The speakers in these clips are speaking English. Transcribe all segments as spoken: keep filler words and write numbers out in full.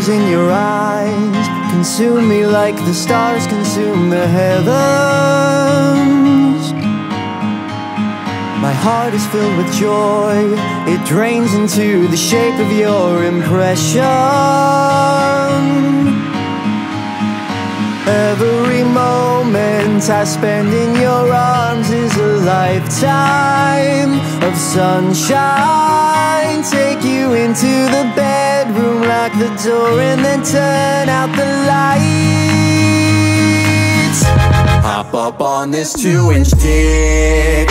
losing your eyes. Consume me like the stars consume the heavens. My heart is filled with joy. It drains into the shape of your impression. Every moment I spend in your arms is a lifetime of sunshine. Take you into the bedroom, lock the door, and then turn out the lights. Hop up on this two-inch dick,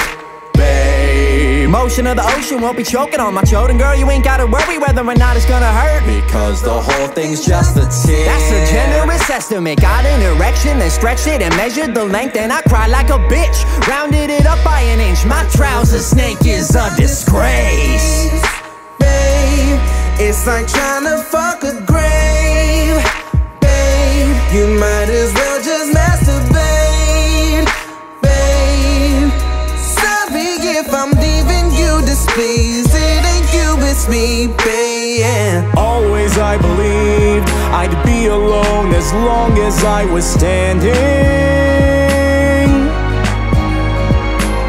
babe. Motion of the ocean won't be choking on my children. Girl, you ain't gotta worry whether or not it's gonna hurt, because the whole thing's just a tip. That's a generous estimate. Got an erection, then stretched it and measured the length, and I cried like a bitch. Rounded it up by an inch. My trouser snake is a disgrace. Babe, it's like trying to fuck a grave. Babe, you might as well just masturbate. Babe, sorry if I'm leaving you displeased. It ain't you, it's me, babe, yeah. Always I believed I'd be alone as long as I was standing,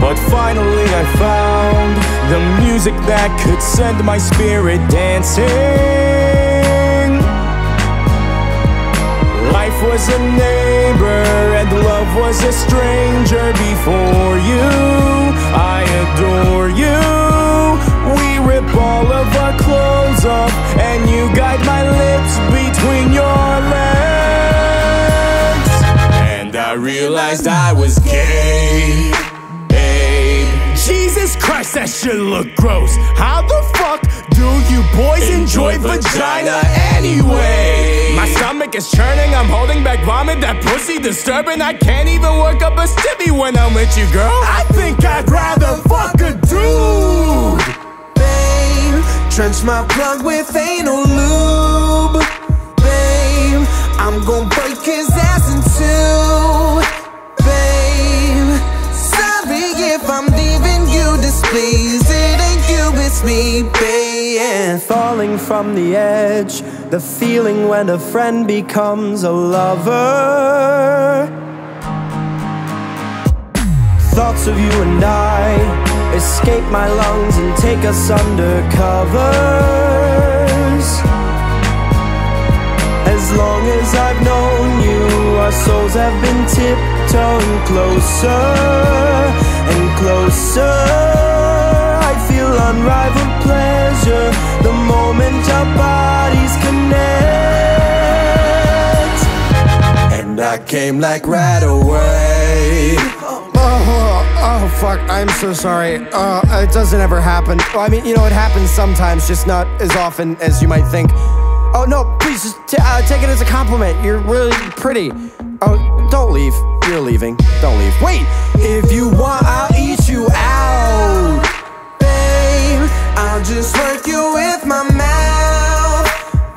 but finally I found the music that could send my spirit dancing. Life was a neighbor and love was a stranger. Before you, I adore you. We rip all of our clothes off and you guide my lips between your legs. And I realized I was gay. Jesus Christ, that shit look gross. How the fuck do you boys enjoy, enjoy vagina, vagina anyway? My stomach is churning, I'm holding back vomit. That pussy disturbing, I can't even work up a stimmy when I'm with you, girl. I think I'd rather fuck a dude. Babe, trench my plug with anal lube. Babe, I'm gon' break his ass in two. Babe, sorry if I'm please, it ain't you, it's me, babe. Falling from the edge, the feeling when a friend becomes a lover. Thoughts of you and I escape my lungs and take us under covers. As long as I've known you, our souls have been tiptoeing closer and closer. Unrivaled pleasure, the moment our bodies connect. And I came like right away. Oh, oh, oh fuck, I'm so sorry. Uh, it doesn't ever happen. I mean, you know, it happens sometimes, just not as often as you might think. Oh no, please, just t uh, take it as a compliment. You're really pretty. Oh, don't leave. You're leaving. Don't leave. Wait, if you want, I'll eat you out. I'll just work you with my mouth,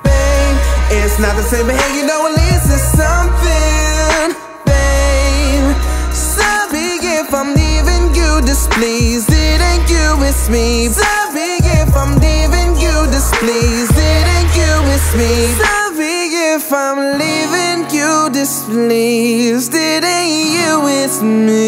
babe. It's not the same behavior, no, at least it's something, babe. Sorry if I'm leaving you displeased. It ain't you, it's me. Sorry if I'm leaving you displeased. It ain't you, it's me. Sorry if I'm leaving you displeased. It ain't you, it's me.